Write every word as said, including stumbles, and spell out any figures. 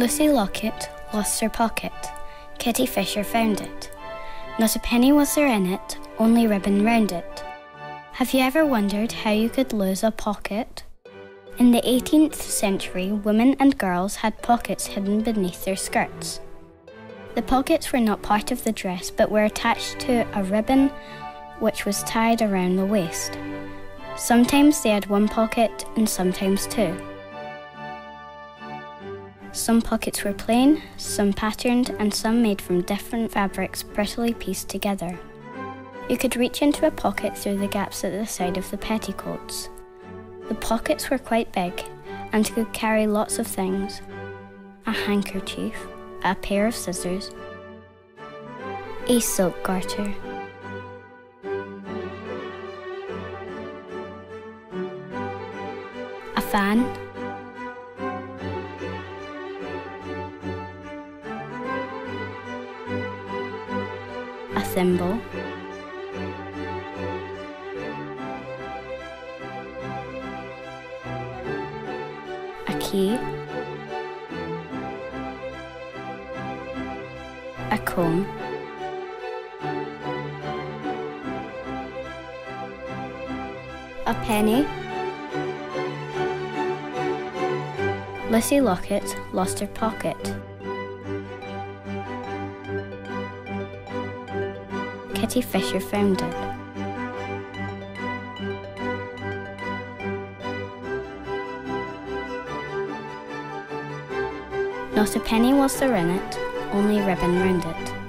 Lucy Locket lost her pocket. Kitty Fisher found it. Not a penny was there in it, only ribbon round it. Have you ever wondered how you could lose a pocket? In the eighteenth century, women and girls had pockets hidden beneath their skirts. The pockets were not part of the dress, but were attached to a ribbon which was tied around the waist. Sometimes they had one pocket and sometimes two. Some pockets were plain, some patterned, and some made from different fabrics prettily pieced together. You could reach into a pocket through the gaps at the side of the petticoats. The pockets were quite big and could carry lots of things: a handkerchief, a pair of scissors, a silk garter, a fan, a thimble, a key, a comb, a penny. Lucy Locket lost her pocket. Kitty Fisher found it. Not a penny was there in it, only ribbon round it.